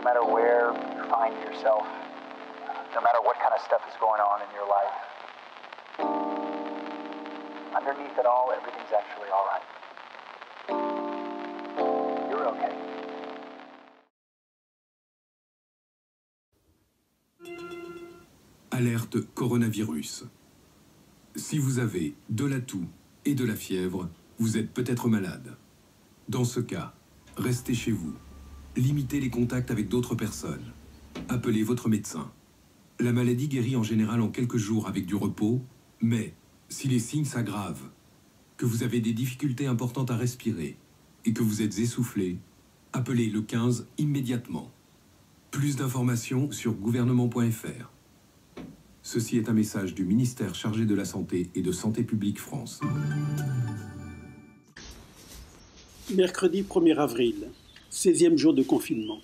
no matter where you find yourself, no matter what kind of stuff is going on in your life, underneath it all, everything's actually all right. You're okay. Alerte coronavirus. Si vous avez de la toux et de la fièvre, vous êtes peut-être malade. Dans ce cas, restez chez vous. Limitez les contacts avec d'autres personnes. Appelez votre médecin. La maladie guérit en général en quelques jours avec du repos, mais si les signes s'aggravent, que vous avez des difficultés importantes à respirer et que vous êtes essoufflé, appelez le 15 immédiatement. Plus d'informations sur gouvernement.fr. Ceci est un message du ministère chargé de la Santé et de Santé publique France. Mercredi 1er avril, 16e jour de confinement.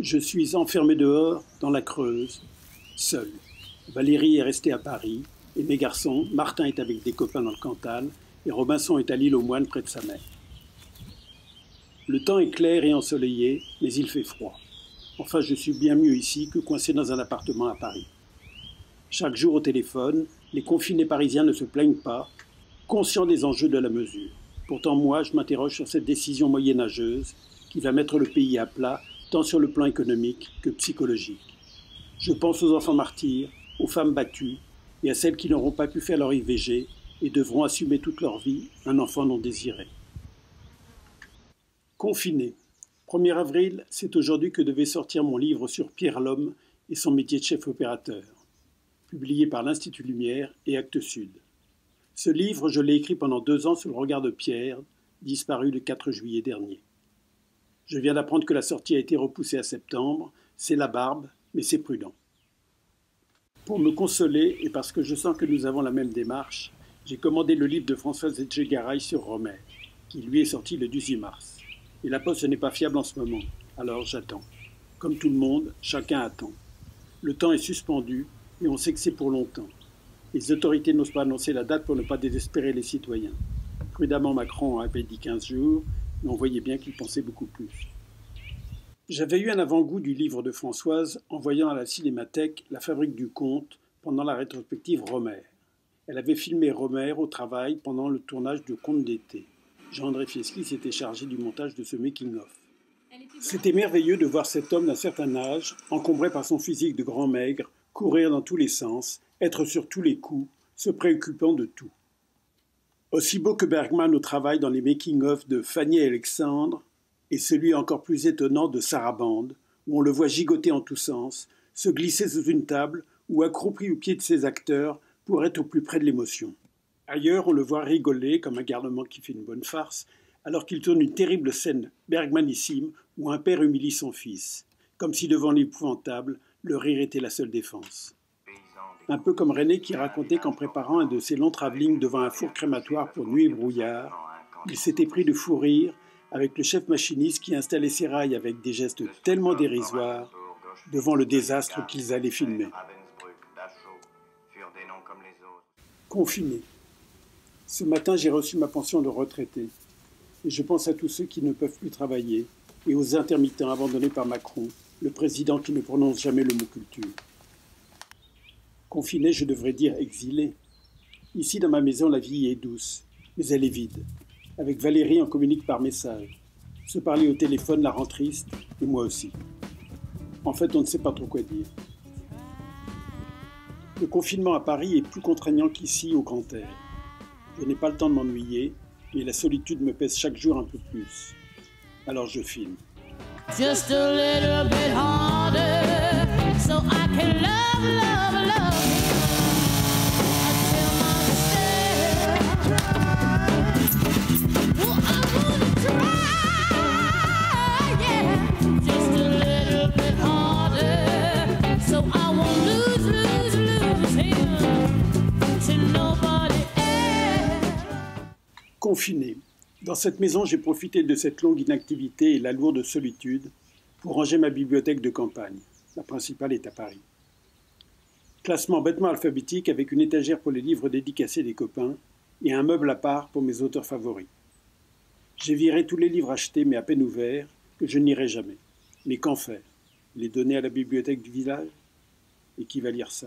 Je suis enfermé dehors, dans la Creuse, seul. Valérie est restée à Paris, et mes garçons, Martin est avec des copains dans le Cantal, et Robinson est à l'île aux Moines près de sa mère. Le temps est clair et ensoleillé, mais il fait froid. Enfin, je suis bien mieux ici que coincé dans un appartement à Paris. Chaque jour au téléphone, les confinés parisiens ne se plaignent pas, conscients des enjeux de la mesure. Pourtant, moi, je m'interroge sur cette décision moyenâgeuse qui va mettre le pays à plat, tant sur le plan économique que psychologique. Je pense aux enfants martyrs, aux femmes battues et à celles qui n'auront pas pu faire leur IVG et devront assumer toute leur vie un enfant non désiré. Confiné. 1er avril, c'est aujourd'hui que devait sortir mon livre sur Pierre Lhomme et son métier de chef opérateur, publié par l'Institut Lumière et Actes Sud. Ce livre, je l'ai écrit pendant 2 ans sous le regard de Pierre, disparu le 4 juillet dernier. Je viens d'apprendre que la sortie a été repoussée à septembre, c'est la barbe, mais c'est prudent. Pour me consoler, et parce que je sens que nous avons la même démarche, j'ai commandé le livre de Françoise Etchegaray sur Rohmer, qui lui est sorti le 18 mars. Et la poste n'est pas fiable en ce moment, alors j'attends. Comme tout le monde, chacun attend. Le temps est suspendu et on sait que c'est pour longtemps. Les autorités n'osent pas annoncer la date pour ne pas désespérer les citoyens. Prudemment, Macron avait dit 15 jours, mais on voyait bien qu'il pensait beaucoup plus. J'avais eu un avant-goût du livre de Françoise en voyant à la Cinémathèque La Fabrique du Conte pendant la rétrospective Rohmer. Elle avait filmé Rohmer au travail pendant le tournage de Comte d'été. Jean-André Fieschi s'était chargé du montage de ce making-of. C'était merveilleux de voir cet homme d'un certain âge, encombré par son physique de grand maigre, courir dans tous les sens, être sur tous les coups, se préoccupant de tout. Aussi beau que Bergman au travail dans les making-of de Fanny et Alexandre, et celui encore plus étonnant de Sarabande, où on le voit gigoter en tous sens, se glisser sous une table ou accroupi au pied de ses acteurs pour être au plus près de l'émotion. Ailleurs, on le voit rigoler comme un garnement qui fait une bonne farce, alors qu'il tourne une terrible scène bergmanissime où un père humilie son fils, comme si devant l'épouvantable, le rire était la seule défense. Un peu comme René qui racontait qu'en préparant un de ses longs travelling devant un four crématoire pour Nuit et brouillard, il s'était pris de fou rire avec le chef machiniste qui installait ses rails avec des gestes tellement dérisoires devant le désastre qu'ils allaient filmer. Confiné. Ce matin, j'ai reçu ma pension de retraité. Et je pense à tous ceux qui ne peuvent plus travailler et aux intermittents abandonnés par Macron, le président qui ne prononce jamais le mot culture. Confiné, je devrais dire exilé. Ici, dans ma maison, la vie est douce, mais elle est vide. Avec Valérie, on communique par message. Se parler au téléphone la rend triste, et moi aussi. En fait, on ne sait pas trop quoi dire. Le confinement à Paris est plus contraignant qu'ici, au Grand Est. Je n'ai pas le temps de m'ennuyer, mais la solitude me pèse chaque jour un peu plus. Alors je filme. Just a little bit harder, so I can love, love, love. Confiné. Dans cette maison, j'ai profité de cette longue inactivité et la lourde solitude pour ranger ma bibliothèque de campagne. La principale est à Paris. Classement bêtement alphabétique avec une étagère pour les livres dédicacés des copains et un meuble à part pour mes auteurs favoris. J'ai viré tous les livres achetés mais à peine ouverts que je n'irai jamais. Mais qu'en faire? Les donner à la bibliothèque du village? Et qui va lire ça?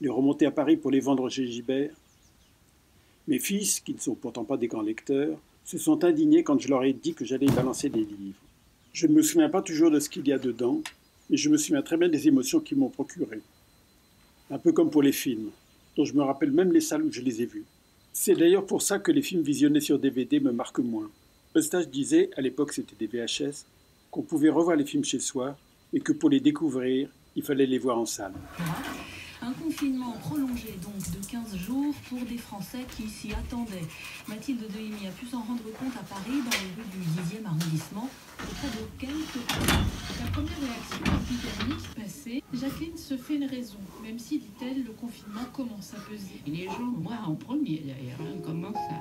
Les remonter à Paris pour les vendre chez Gibert? Mes fils, qui ne sont pourtant pas des grands lecteurs, se sont indignés quand je leur ai dit que j'allais balancer des livres. Je ne me souviens pas toujours de ce qu'il y a dedans, mais je me souviens très bien des émotions qu'ils m'ont procurées. Un peu comme pour les films, dont je me rappelle même les salles où je les ai vus. C'est d'ailleurs pour ça que les films visionnés sur DVD me marquent moins. Eustache disait, à l'époque c'était des VHS, qu'on pouvait revoir les films chez soi, et que pour les découvrir, il fallait les voir en salle. Un confinement prolongé donc de 15 jours pour des Français qui s'y attendaient. Mathilde Dehimi a pu s'en rendre compte à Paris, dans les rues du 10e arrondissement, auprès de quelques personnes. La première réaction épidémique passée, Jacqueline se fait une raison, même si, dit-elle, le confinement commence à peser. Les gens, moi en premier d'ailleurs, hein, commencent à...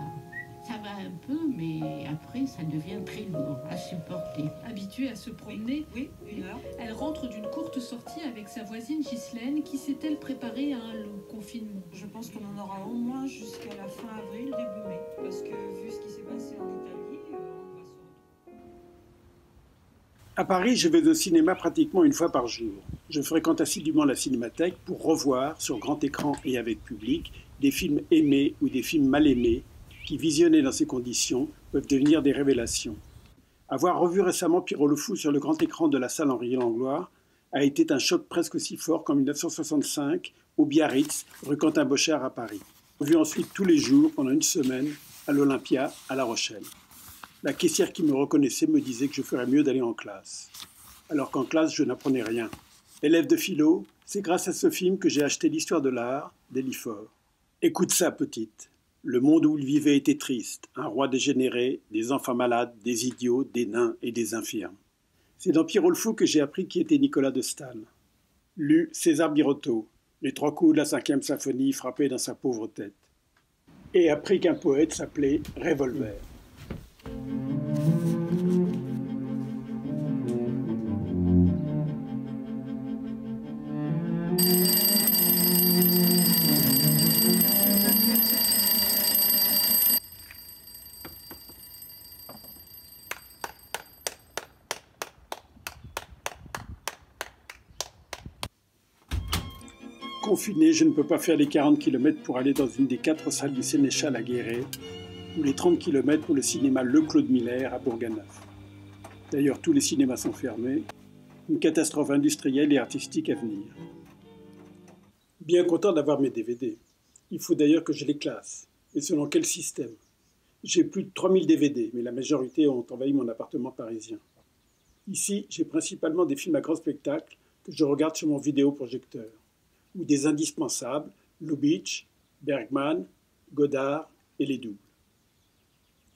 Ça va un peu, mais après, ça devient très lourd à supporter. Habituée à se promener, oui, elle rentre d'une courte sortie avec sa voisine Ghislaine, qui s'est-elle préparée à un long confinement. Je pense qu'on en aura au moins jusqu'à la fin avril, début mai, parce que vu ce qui s'est passé en Italie, on va se... À Paris, je vais au cinéma pratiquement une fois par jour. Je fréquente assidûment la Cinémathèque pour revoir, sur grand écran et avec public, des films aimés ou des films mal aimés, qui, visionnés dans ces conditions, peuvent devenir des révélations. Avoir revu récemment Pierrot le fou sur le grand écran de la salle Henri-Langlois a été un choc presque aussi fort qu'en 1965, au Biarritz, rue Quentin-Bochard à Paris. Revu ensuite tous les jours, pendant une semaine, à l'Olympia, à La Rochelle. La caissière qui me reconnaissait me disait que je ferais mieux d'aller en classe. Alors qu'en classe, je n'apprenais rien. Élève de philo, c'est grâce à ce film que j'ai acheté l'histoire de l'art d'Elie Faure. Écoute ça, petite. Le monde où il vivait était triste, un roi dégénéré, des enfants malades, des idiots, des nains et des infirmes. C'est dans Pierrot le fou que j'ai appris qui était Nicolas de Staël. Lu César Birotteau, les trois coups de la 5e symphonie frappés dans sa pauvre tête. Et appris qu'un poète s'appelait Revolver. Confiné, je ne peux pas faire les 40 km pour aller dans une des 4 salles du Sénéchal à Guéret ou les 30 km pour le cinéma Le Claude Miller à Bourganeuf. D'ailleurs, tous les cinémas sont fermés. Une catastrophe industrielle et artistique à venir. Bien content d'avoir mes DVD. Il faut d'ailleurs que je les classe. Et selon quel système? J'ai plus de 3000 DVD, mais la majorité ont envahi mon appartement parisien. Ici, j'ai principalement des films à grand spectacle que je regarde sur mon vidéoprojecteur, ou des indispensables, Lubitsch, Bergman, Godard et les doubles.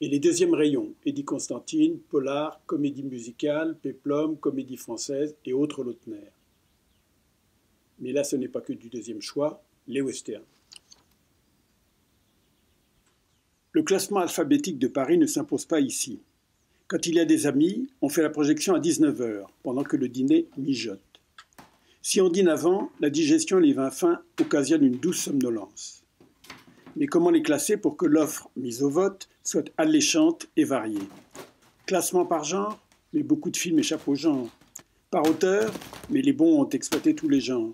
Et les deuxièmes rayons, Eddie Constantine, Polar, comédie musicale, Péplum, comédie française et autres Lautner. Mais là, ce n'est pas que du deuxième choix, les westerns. Le classement alphabétique de Paris ne s'impose pas ici. Quand il y a des amis, on fait la projection à 19 h, pendant que le dîner mijote. Si on dîne avant, la digestion et les vins fins occasionnent une douce somnolence. Mais comment les classer pour que l'offre mise au vote soit alléchante et variée? Classement par genre? Mais beaucoup de films échappent au genre. Par auteur? Mais les bons ont exploité tous les genres.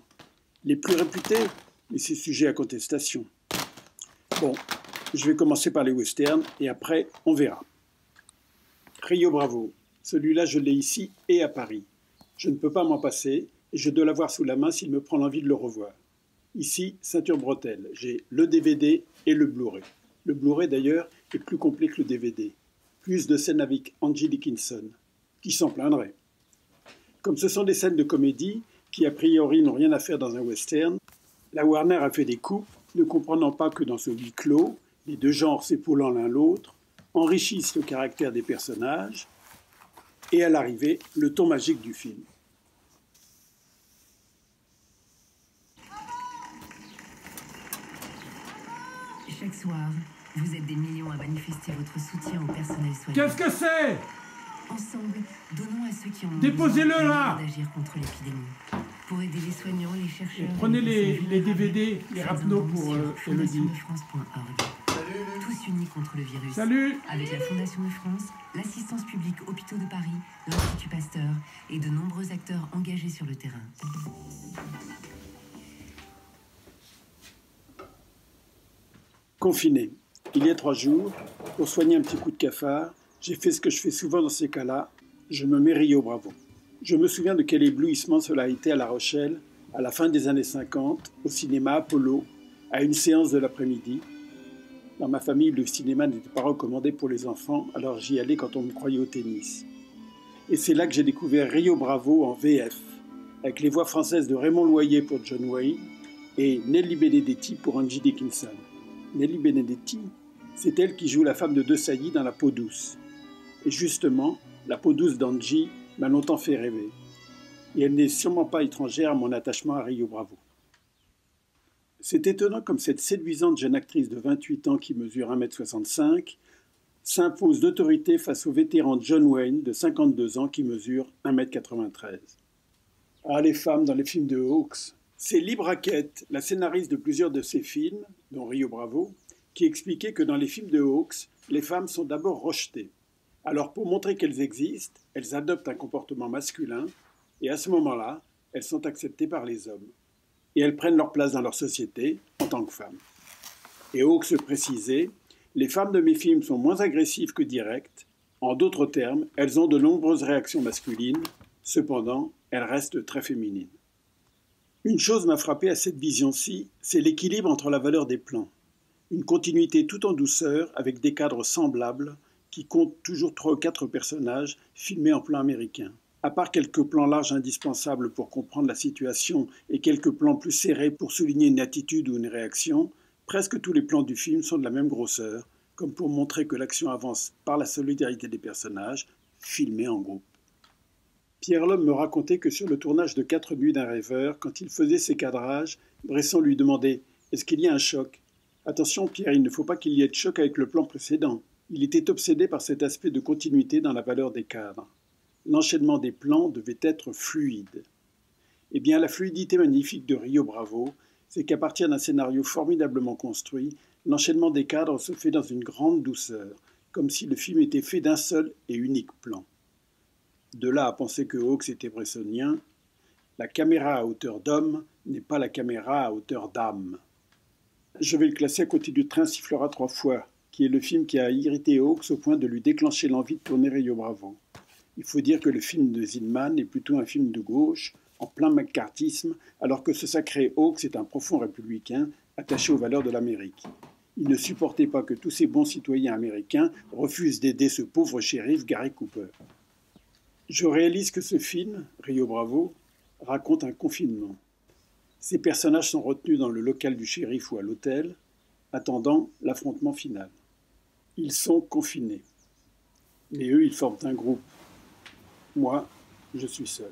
Les plus réputés? Mais c'est sujet à contestation. Bon, je vais commencer par les westerns et après, on verra. Rio Bravo. Celui-là, je l'ai ici et à Paris. Je ne peux pas m'en passer. Et je dois l'avoir sous la main s'il me prend l'envie de le revoir. Ici, ceinture bretelle, j'ai le DVD et le Blu-ray. Le Blu-ray, d'ailleurs, est plus complet que le DVD. Plus de scènes avec Angie Dickinson, qui s'en plaindrait. Comme ce sont des scènes de comédie, qui a priori n'ont rien à faire dans un western, la Warner a fait des coupes, ne comprenant pas que dans ce huis clos, les deux genres s'épaulant l'un l'autre, enrichissent le caractère des personnages, et à l'arrivée, le ton magique du film. Chaque soir, vous êtes des millions à manifester votre soutien au personnel soignant. Qu'est-ce que c'est? Ensemble, donnons à ceux qui ont besoin d'agir contre l'épidémie. Pour aider les soignants, les chercheurs... Prenez les DVD, les rapneaux pour Elodie. Salut, tous unis contre le virus. Salut. Avec la Fondation de France, l'Assistance publique Hôpitaux de Paris, l'Institut Pasteur et de nombreux acteurs engagés sur le terrain. Confiné, il y a 3 jours, pour soigner un petit coup de cafard, j'ai fait ce que je fais souvent dans ces cas-là, je me mets Rio Bravo. Je me souviens de quel éblouissement cela a été à La Rochelle, à la fin des années 50, au cinéma Apollo, à une séance de l'après-midi. Dans ma famille, le cinéma n'était pas recommandé pour les enfants, alors j'y allais quand on me croyait au tennis. Et c'est là que j'ai découvert Rio Bravo en VF, avec les voix françaises de Raymond Loyer pour John Wayne et Nelly Benedetti pour Angie Dickinson. Nelly Benedetti, c'est elle qui joue la femme de Desailly dans La peau douce. Et justement, La peau douce d'Angie m'a longtemps fait rêver. Et elle n'est sûrement pas étrangère à mon attachement à Rio Bravo. C'est étonnant comme cette séduisante jeune actrice de 28 ans qui mesure 1,65 m s'impose d'autorité face au vétéran John Wayne de 52 ans qui mesure 1,93 m. Ah, les femmes dans les films de Hawks. C'est Lee Brackett, la scénariste de plusieurs de ses films, dont Rio Bravo, qui expliquait que dans les films de Hawks, les femmes sont d'abord rejetées. Alors pour montrer qu'elles existent, elles adoptent un comportement masculin, et à ce moment-là, elles sont acceptées par les hommes. Et elles prennent leur place dans leur société en tant que femmes. Et Hawks précisait, les femmes de mes films sont moins agressives que directes. En d'autres termes, elles ont de nombreuses réactions masculines. Cependant, elles restent très féminines. Une chose m'a frappé à cette vision-ci, c'est l'équilibre entre la valeur des plans. Une continuité tout en douceur avec des cadres semblables qui comptent toujours 3 ou 4 personnages filmés en plan américain. À part quelques plans larges indispensables pour comprendre la situation et quelques plans plus serrés pour souligner une attitude ou une réaction, presque tous les plans du film sont de la même grosseur, comme pour montrer que l'action avance par la solidarité des personnages, filmés en groupe. Pierre Lhomme me racontait que sur le tournage de 4 nuits d'un rêveur, quand il faisait ses cadrages, Bresson lui demandait « Est-ce qu'il y a un choc ?»« Attention Pierre, il ne faut pas qu'il y ait de choc avec le plan précédent. » Il était obsédé par cet aspect de continuité dans la valeur des cadres. L'enchaînement des plans devait être fluide. Eh bien, la fluidité magnifique de Rio Bravo, c'est qu'à partir d'un scénario formidablement construit, l'enchaînement des cadres se fait dans une grande douceur, comme si le film était fait d'un seul et unique plan. De là à penser que Hawks était bressonien, la caméra à hauteur d'homme n'est pas la caméra à hauteur d'âme. Je vais le classer à côté du train Sifflera 3 fois, qui est le film qui a irrité Hawks au point de lui déclencher l'envie de tourner Rio Bravo. Il faut dire que le film de Zillman est plutôt un film de gauche, en plein McCarthyisme, alors que ce sacré Hawks est un profond républicain attaché aux valeurs de l'Amérique. Il ne supportait pas que tous ces bons citoyens américains refusent d'aider ce pauvre shérif Gary Cooper. Je réalise que ce film, Rio Bravo, raconte un confinement. Ces personnages sont retenus dans le local du shérif ou à l'hôtel, attendant l'affrontement final. Ils sont confinés. Mais eux, ils forment un groupe. Moi, je suis seul.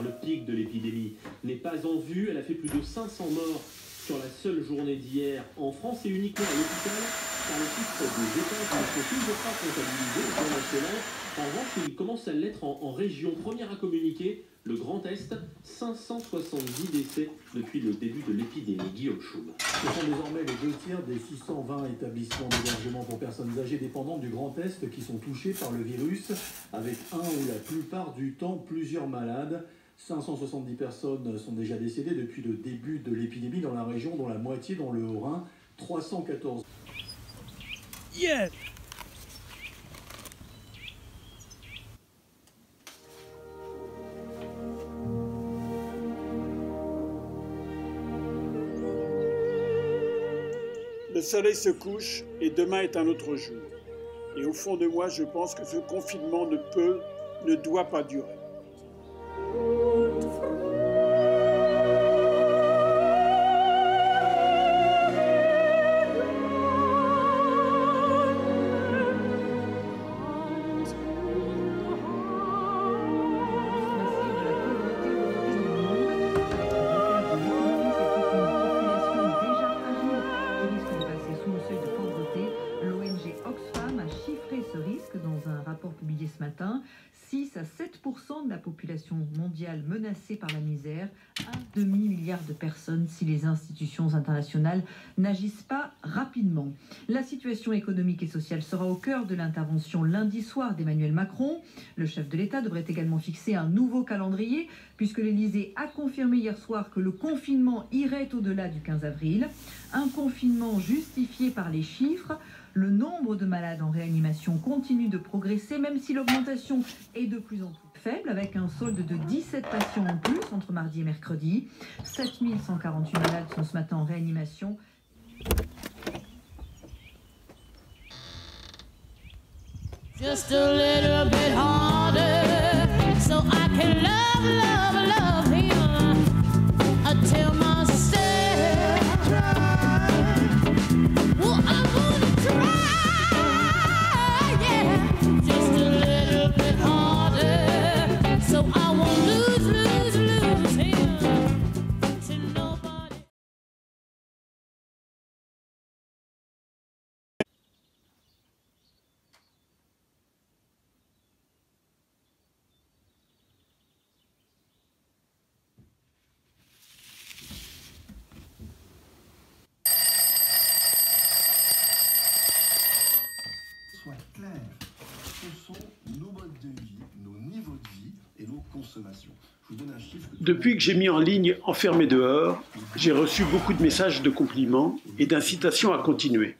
Le pic de l'épidémie n'est pas en vue. Elle a fait plus de 500 morts sur la seule journée d'hier en France et uniquement à l'hôpital, car le chiffre des dépenses ne sont toujours pas comptabilisés au plan national. En revanche, il commence à l'être en région. Première à communiquer, le Grand Est, 570 décès depuis le début de l'épidémie. Guillaume Choum. Ce sont désormais les 2/3 des 620 établissements d'hébergement pour personnes âgées dépendantes du Grand Est qui sont touchés par le virus, avec un ou la plupart du temps plusieurs malades. 570 personnes sont déjà décédées depuis le début de l'épidémie dans la région, dont la moitié dans le Haut-Rhin, 314. Yeah. Le soleil se couche et demain est un autre jour. Et au fond de moi, je pense que ce confinement ne peut, ne doit pas durer. de la population mondiale menacée par la misère, un demi-milliard de personnes si les institutions internationales n'agissent pas rapidement. La situation économique et sociale sera au cœur de l'intervention lundi soir d'Emmanuel Macron. Le chef de l'État devrait également fixer un nouveau calendrier, puisque l'Élysée a confirmé hier soir que le confinement irait au-delà du 15 avril. Un confinement justifié par les chiffres. Le nombre de malades en réanimation continue de progresser, même si l'augmentation est de plus en plus faible, avec un solde de 17 patients en plus entre mardi et mercredi. 7148 malades sont ce matin en réanimation. Just a little bit harder, so I can love, love, love him until myself. Depuis que j'ai mis en ligne « Enfermé dehors », j'ai reçu beaucoup de messages de compliments et d'incitations à continuer.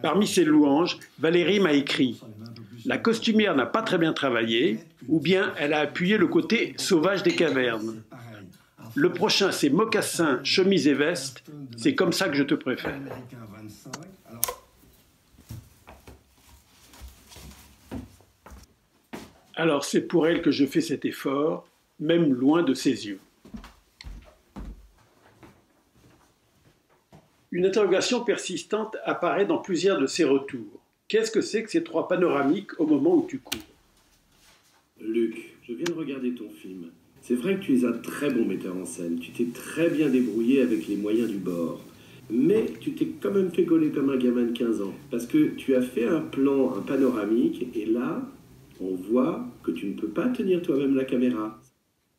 Parmi ces louanges, Valérie m'a écrit « La costumière n'a pas très bien travaillé » ou bien « Elle a appuyé le côté sauvage des cavernes ». Le prochain, c'est « Mocassins, chemise et veste », c'est comme ça que je te préfère. Alors c'est pour elle que je fais cet effort, même loin de ses yeux. Une interrogation persistante apparaît dans plusieurs de ses retours. Qu'est-ce que c'est que ces trois panoramiques au moment où tu cours? Luc, je viens de regarder ton film. C'est vrai que tu es un très bon metteur en scène. Tu t'es très bien débrouillé avec les moyens du bord. Mais tu t'es quand même fait gauler comme un gamin de 15 ans. Parce que tu as fait un plan, un panoramique, et là... on voit que tu ne peux pas tenir toi-même la caméra.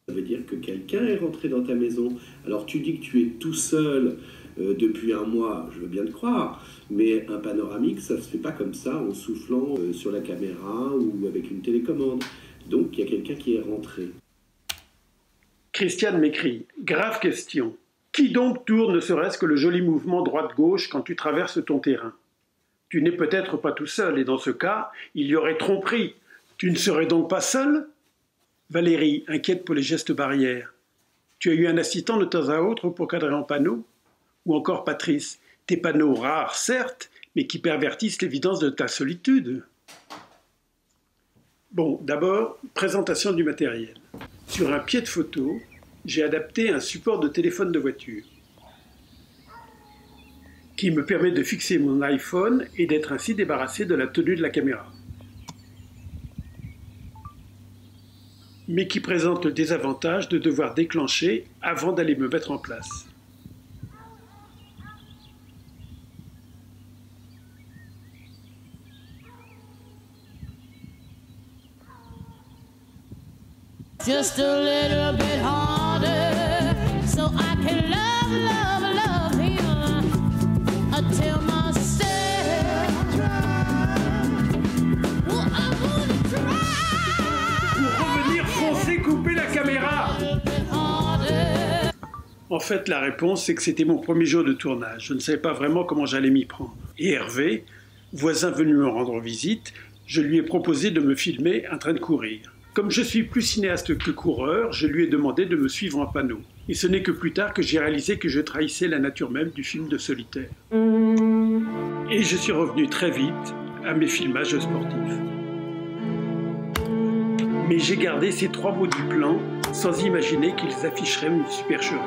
Ça veut dire que quelqu'un est rentré dans ta maison. Alors tu dis que tu es tout seul depuis un mois, je veux bien te croire, mais un panoramique, ça ne se fait pas comme ça, en soufflant sur la caméra ou avec une télécommande. Donc il y a quelqu'un qui est rentré. Christiane m'écrit « Grave question. Qui donc tourne ne serait-ce que le joli mouvement droite-gauche quand tu traverses ton terrain? Tu n'es peut-être pas tout seul, et dans ce cas, il y aurait tromperie. Tu ne serais donc pas seul? Valérie, inquiète pour les gestes barrières. Tu as eu un assistant de temps à autre pour cadrer en panneau? Ou encore Patrice, tes panneaux rares, certes, mais qui pervertissent l'évidence de ta solitude. Bon, d'abord, présentation du matériel. Sur un pied de photo, j'ai adapté un support de téléphone de voiture qui me permet de fixer mon iPhone et d'être ainsi débarrassé de la tenue de la caméra, mais qui présente le désavantage de devoir déclencher avant d'aller me mettre en place. Just a little bit harder, so I can love, love, love him until myself dries. Well, I wanna try. Foncez, coupez la caméra! En fait, la réponse, c'est que c'était mon premier jour de tournage. Je ne savais pas vraiment comment j'allais m'y prendre. Et Hervé, voisin venu me rendre visite, je lui ai proposé de me filmer en train de courir. Comme je suis plus cinéaste que coureur, je lui ai demandé de me suivre en panneau. Et ce n'est que plus tard que j'ai réalisé que je trahissais la nature même du film de solitaire. Et je suis revenu très vite à mes filmages sportifs. Mais j'ai gardé ces trois mots du plan sans imaginer qu'ils afficheraient une supercherie.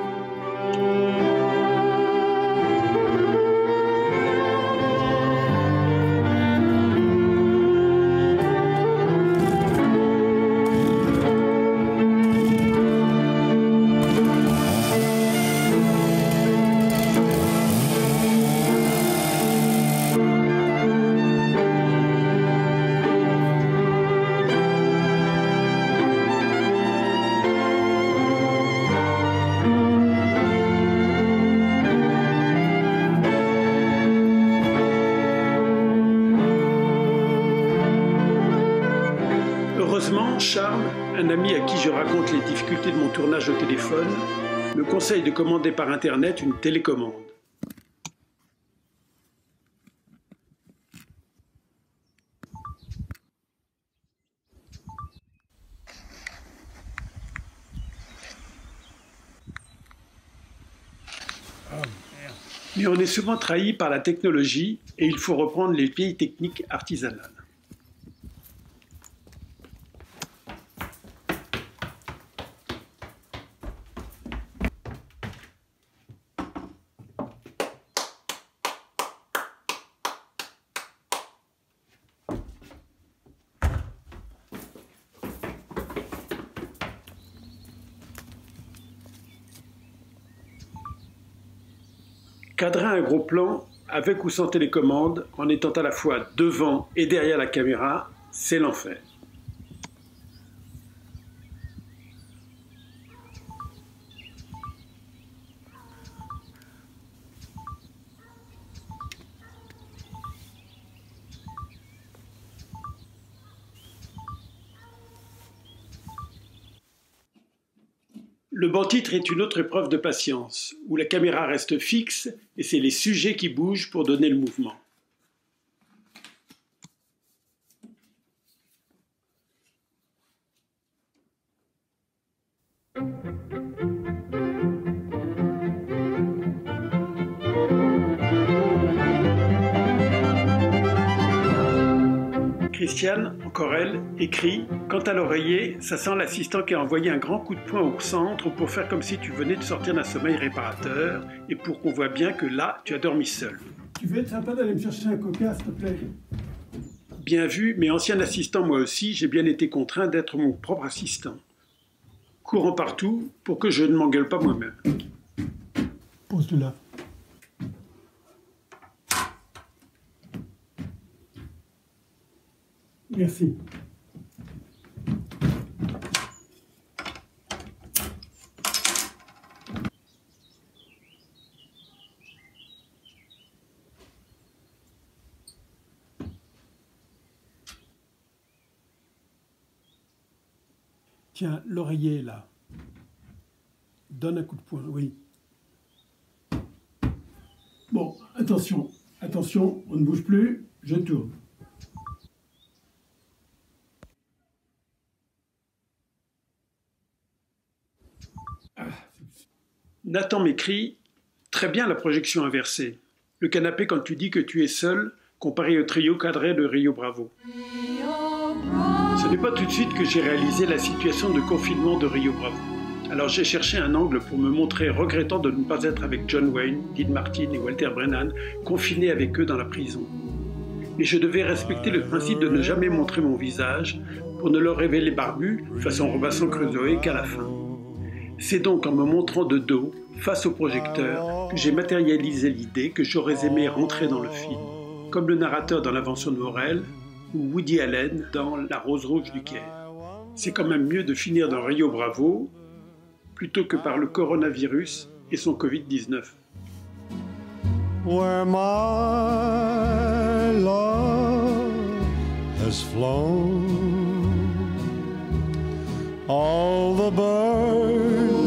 Heureusement, Charles, un ami à qui je raconte les difficultés de mon tournage au téléphone, me conseille de commander par Internet une télécommande. Mais on est souvent trahi par la technologie et il faut reprendre les vieilles techniques artisanales. Cadrer un gros plan, avec ou sans télécommande, en étant à la fois devant et derrière la caméra, c'est l'enfer. Le banc-titre est une autre épreuve de patience, où la caméra reste fixe et c'est les sujets qui bougent pour donner le mouvement. Christiane, encore elle, écrit « Quant à l'oreiller, ça sent l'assistant qui a envoyé un grand coup de poing au centre pour faire comme si tu venais de sortir d'un sommeil réparateur et pour qu'on voit bien que là, tu as dormi seul. »« Tu veux être sympa d'aller me chercher un coca, s'il te plaît. » Bien vu, mais ancien assistant moi aussi, j'ai bien été contraint d'être mon propre assistant. Courant partout pour que je ne m'engueule pas moi-même. « Pose-le là. » Merci. Tiens, l'oreiller là. Donne un coup de poing, oui. Bon, attention, attention, on ne bouge plus, je tourne. Nathan m'écrit « Très bien la projection inversée. Le canapé quand tu dis que tu es seul, comparé au trio cadré de Rio Bravo. » Ce n'est pas tout de suite que j'ai réalisé la situation de confinement de Rio Bravo. Alors j'ai cherché un angle pour me montrer regrettant de ne pas être avec John Wayne, Dean Martin et Walter Brennan, confinés avec eux dans la prison. Mais je devais respecter le principe de ne jamais montrer mon visage pour ne leur révéler barbu, façon Robinson Crusoe, qu'à la fin. C'est donc en me montrant de dos, face au projecteur, que j'ai matérialisé l'idée que j'aurais aimé rentrer dans le film, comme le narrateur dans L'Invention de Morel ou Woody Allen dans La Rose Rouge du Caire. C'est quand même mieux de finir dans Rio Bravo plutôt que par le coronavirus et son Covid-19. Where my love has flown, all the birds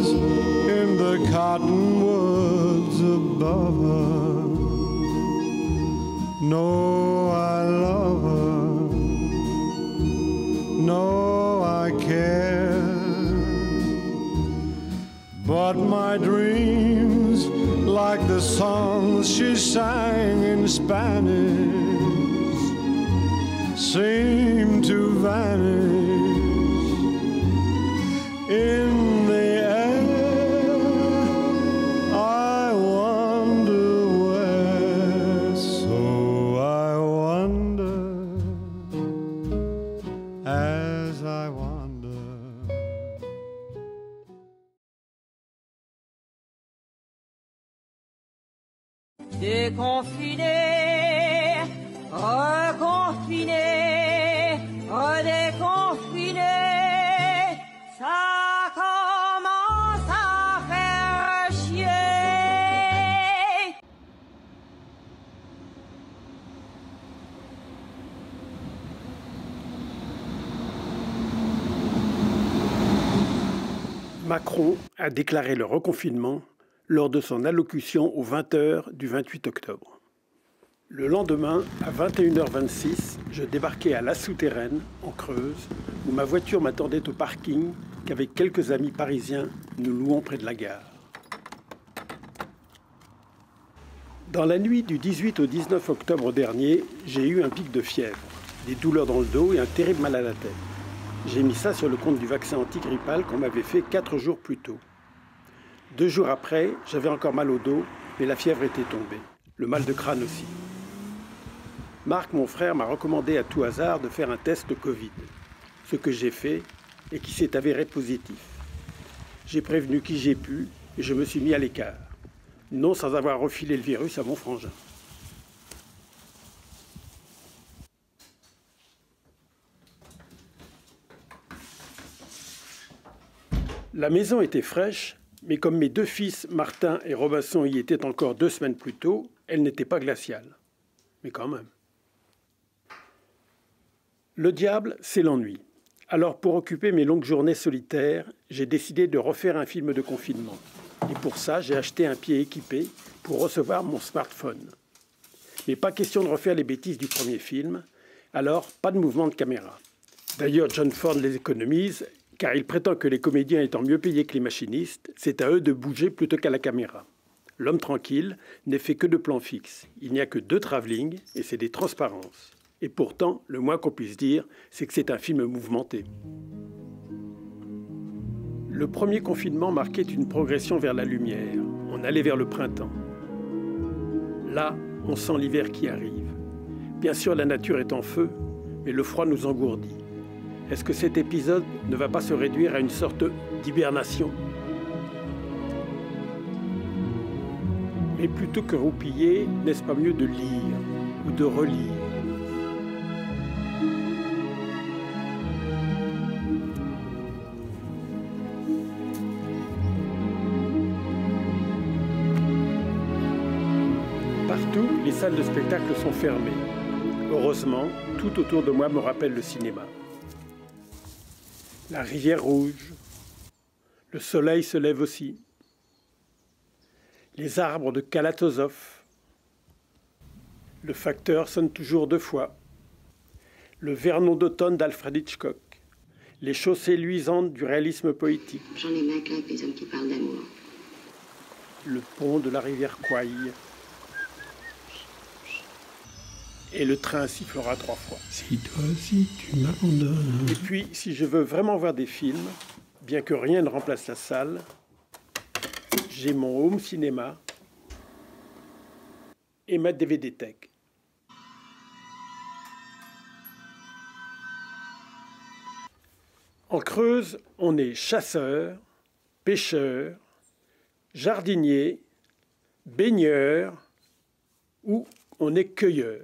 in the cottonwoods above her know I love her, know I care, but my dreams, like the songs she sang in Spanish, seem to vanish in the air. I wonder where, so I wonder as I wander. Déconfiné, reconfiné, redéconfiné. Ça commence à faire chier. Macron a déclaré le reconfinement lors de son allocution aux 20h du 28 octobre. Le lendemain, à 21h26, je débarquais à La Souterraine, en Creuse, où ma voiture m'attendait au parking qu'avec quelques amis parisiens, nous louons près de la gare. Dans la nuit du 18 au 19 octobre dernier, j'ai eu un pic de fièvre, des douleurs dans le dos et un terrible mal à la tête. J'ai mis ça sur le compte du vaccin antigrippal qu'on m'avait fait 4 jours plus tôt. 2 jours après, j'avais encore mal au dos, mais la fièvre était tombée. Le mal de crâne aussi. Marc, mon frère, m'a recommandé à tout hasard de faire un test de Covid. Ce que j'ai fait et qui s'est avéré positif. J'ai prévenu qui j'ai pu et je me suis mis à l'écart. Non sans avoir refilé le virus à mon frangin. La maison était fraîche, mais comme mes 2 fils, Martin et Robinson, y étaient encore 2 semaines plus tôt, elle n'était pas glaciale. Mais quand même. Le diable, c'est l'ennui. Alors, pour occuper mes longues journées solitaires, j'ai décidé de refaire un film de confinement. Et pour ça, j'ai acheté un pied équipé pour recevoir mon smartphone. Mais pas question de refaire les bêtises du premier film, alors pas de mouvement de caméra. D'ailleurs, John Ford les économise, car il prétend que les comédiens étant mieux payés que les machinistes, c'est à eux de bouger plutôt qu'à la caméra. L'homme tranquille n'est fait que de plans fixes. Il n'y a que 2 travelling et c'est des transparences. Et pourtant, le moins qu'on puisse dire, c'est que c'est un film mouvementé. Le premier confinement marquait une progression vers la lumière. On allait vers le printemps. Là, on sent l'hiver qui arrive. Bien sûr, la nature est en feu, mais le froid nous engourdit. Est-ce que cet épisode ne va pas se réduire à une sorte d'hibernation? Mais plutôt que roupiller, n'est-ce pas mieux de lire ou de relire? Partout, les salles de spectacle sont fermées. Heureusement, tout autour de moi me rappelle le cinéma. La rivière rouge. Le soleil se lève aussi. Les arbres de Kalatozov. Le facteur sonne toujours 2 fois. Le Vernon d'automne d'Alfred Hitchcock. Les chaussées luisantes du réalisme poétique. J'en ai marre avec les hommes qui parlent d'amour. Le pont de la rivière Kouaï. Et le train sifflera 3 fois. Si toi aussi tu m'abandonnes. Et puis, si je veux vraiment voir des films, bien que rien ne remplace la salle, j'ai mon home cinéma et ma DVD-tech. En Creuse, on est chasseur, pêcheur, jardinier, baigneur ou on est cueilleur.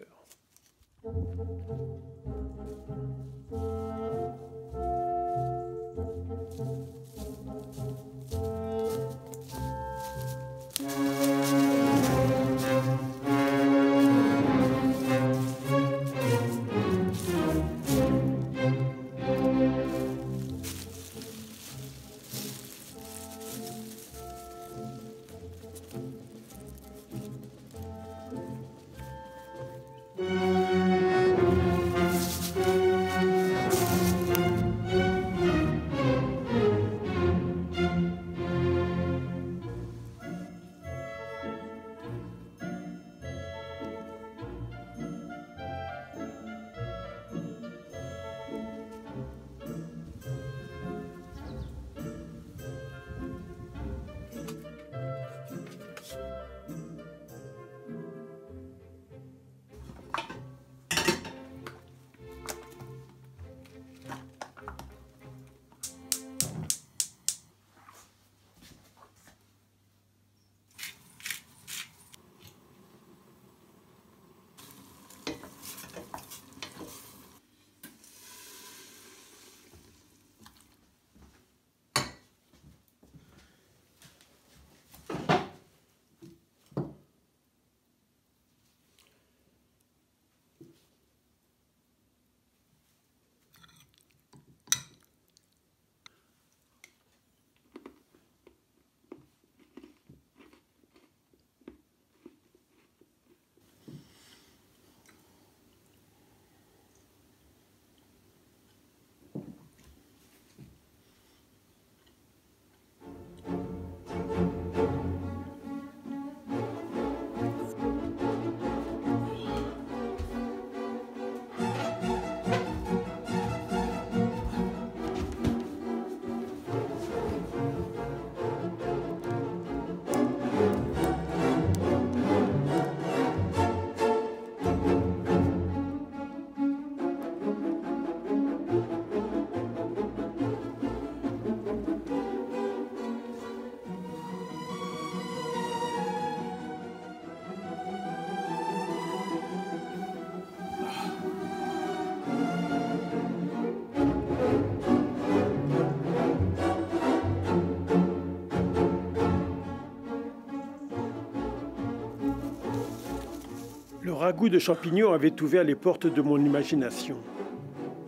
ragoût de champignons avait ouvert les portes de mon imagination.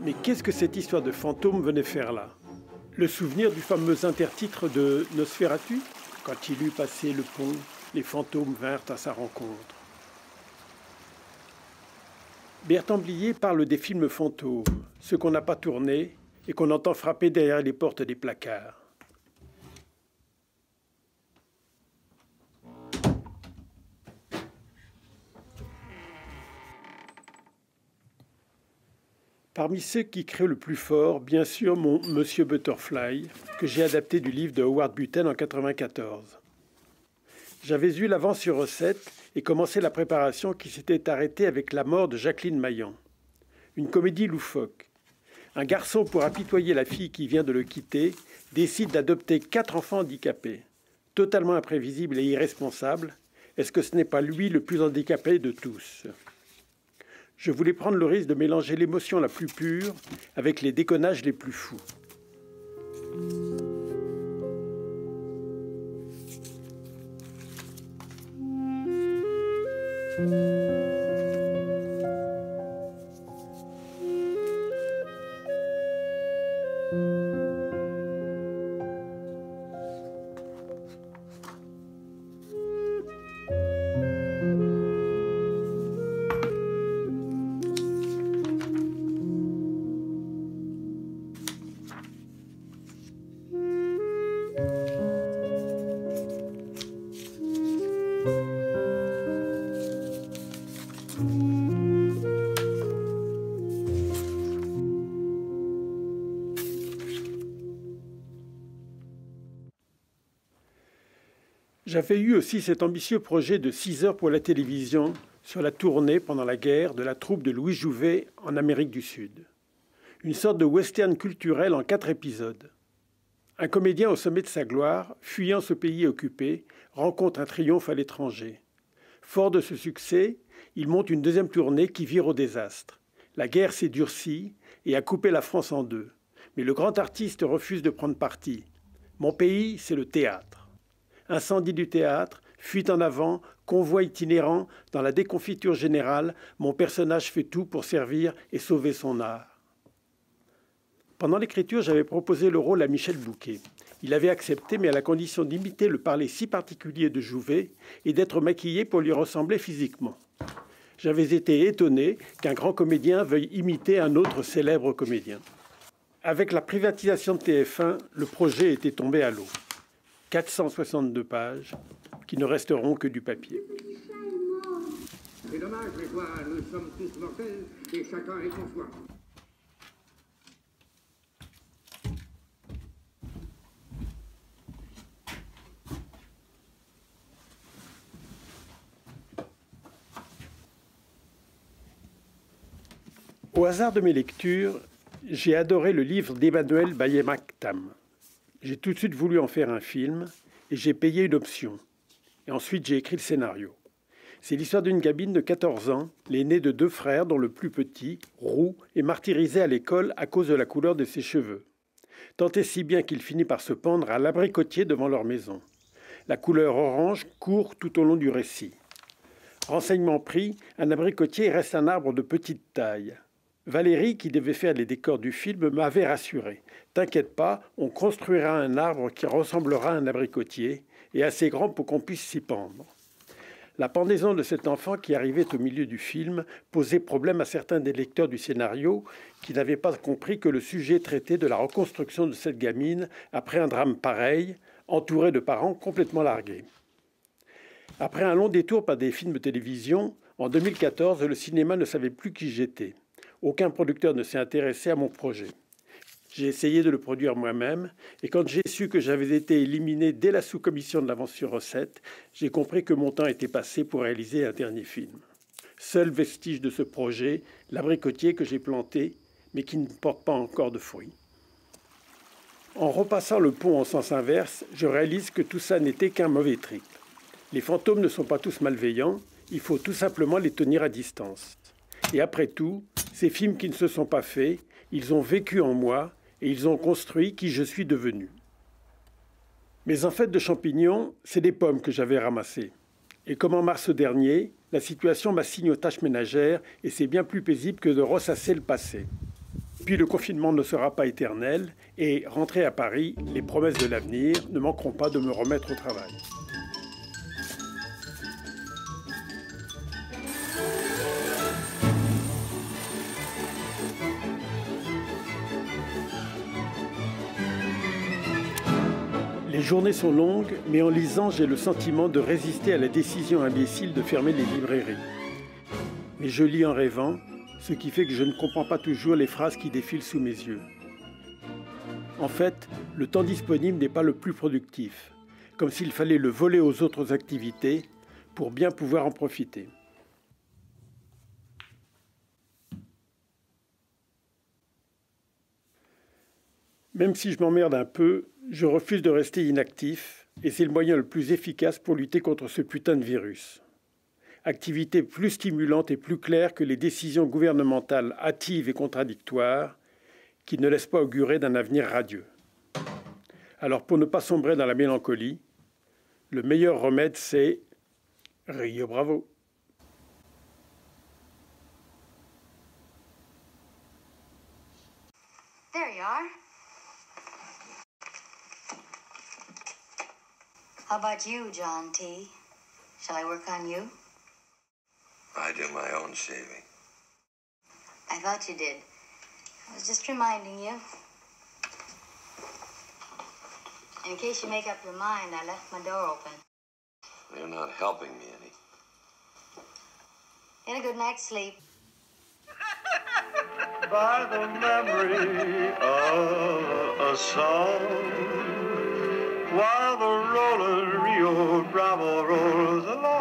Mais qu'est-ce que cette histoire de fantôme venait faire là? Le souvenir du fameux intertitre de Nosferatu? Quand il eut passé le pont, les fantômes vinrent à sa rencontre. Bertemblier parle des films fantômes, ceux qu'on n'a pas tournés et qu'on entend frapper derrière les portes des placards. Parmi ceux qui créent le plus fort, bien sûr, mon Monsieur Butterfly, que j'ai adapté du livre de Howard Buten en 1994. J'avais eu l'avance sur recette et commencé la préparation qui s'était arrêtée avec la mort de Jacqueline Maillan. Une comédie loufoque. Un garçon, pour apitoyer la fille qui vient de le quitter, décide d'adopter 4 enfants handicapés. Totalement imprévisible et irresponsable, est-ce que ce n'est pas lui le plus handicapé de tous ? Je voulais prendre le risque de mélanger l'émotion la plus pure avec les déconnages les plus fous. J'avais eu aussi cet ambitieux projet de 6 heures pour la télévision sur la tournée pendant la guerre de la troupe de Louis Jouvet en Amérique du Sud. Une sorte de western culturel en 4 épisodes. Un comédien au sommet de sa gloire, fuyant ce pays occupé, rencontre un triomphe à l'étranger. Fort de ce succès, il monte une deuxième tournée qui vire au désastre. La guerre s'est durcie et a coupé la France en deux. Mais le grand artiste refuse de prendre parti. Mon pays, c'est le théâtre. Incendie du théâtre, fuite en avant, convoi itinérant, dans la déconfiture générale, mon personnage fait tout pour servir et sauver son art. Pendant l'écriture, j'avais proposé le rôle à Michel Bouquet. Il avait accepté, mais à la condition d'imiter le parler si particulier de Jouvet et d'être maquillé pour lui ressembler physiquement. J'avais été étonné qu'un grand comédien veuille imiter un autre célèbre comédien. Avec la privatisation de TF1, le projet était tombé à l'eau. 462 pages qui ne resteront que du papier. C'est dommage, mais quoi, nous sommes tous mortels et chacun est son soi. Au hasard de mes lectures, j'ai adoré le livre d'Emmanuel Macron. J'ai tout de suite voulu en faire un film et j'ai payé une option. Et ensuite, j'ai écrit le scénario. C'est l'histoire d'une gamine de 14 ans, l'aînée de 2 frères dont le plus petit, roux, est martyrisé à l'école à cause de la couleur de ses cheveux. Tant et si bien qu'il finit par se pendre à l'abricotier devant leur maison. La couleur orange court tout au long du récit. Renseignement pris, un abricotier reste un arbre de petite taille. Valérie, qui devait faire les décors du film, m'avait rassuré. « T'inquiète pas, on construira un arbre qui ressemblera à un abricotier et assez grand pour qu'on puisse s'y pendre. » La pendaison de cet enfant qui arrivait au milieu du film posait problème à certains des lecteurs du scénario qui n'avaient pas compris que le sujet traitait de la reconstruction de cette gamine après un drame pareil, entourée de parents complètement largués. Après un long détour par des films de télévision, en 2014, le cinéma ne savait plus qui j'étais. Aucun producteur ne s'est intéressé à mon projet. J'ai essayé de le produire moi-même et quand j'ai su que j'avais été éliminé dès la sous-commission de l'avance sur recette, j'ai compris que mon temps était passé pour réaliser un dernier film. Seul vestige de ce projet, l'abricotier que j'ai planté, mais qui ne porte pas encore de fruits. En repassant le pont en sens inverse, je réalise que tout ça n'était qu'un mauvais trip. Les fantômes ne sont pas tous malveillants, il faut tout simplement les tenir à distance. Et après tout, ces films qui ne se sont pas faits, ils ont vécu en moi et ils ont construit qui je suis devenu. Mes enfêtes de champignons, c'est des pommes que j'avais ramassées. Et comme en mars dernier, La situation m'assigne aux tâches ménagères et c'est bien plus paisible que de ressasser le passé. Puis le confinement ne sera pas éternel et, rentré à Paris, les promesses de l'avenir ne manqueront pas de me remettre au travail. Les journées sont longues, mais en lisant, j'ai le sentiment de résister à la décision imbécile de fermer les librairies. Mais je lis en rêvant, ce qui fait que je ne comprends pas toujours les phrases qui défilent sous mes yeux. En fait, le temps disponible n'est pas le plus productif, comme s'il fallait le voler aux autres activités pour bien pouvoir en profiter. Même si je m'emmerde un peu, je refuse de rester inactif et c'est le moyen le plus efficace pour lutter contre ce putain de virus. Activité plus stimulante et plus claire que les décisions gouvernementales hâtives et contradictoires qui ne laissent pas augurer d'un avenir radieux. Alors pour ne pas sombrer dans la mélancolie, le meilleur remède c'est Rio Bravo. There you are. How about you, John T? Shall I work on you? I do my own shaving. I thought you did. I was just reminding you. In case you make up your mind, I left my door open. You're not helping me any. Get a good night's sleep. By the memory of a song, while the roller Rio Bravo rolls along.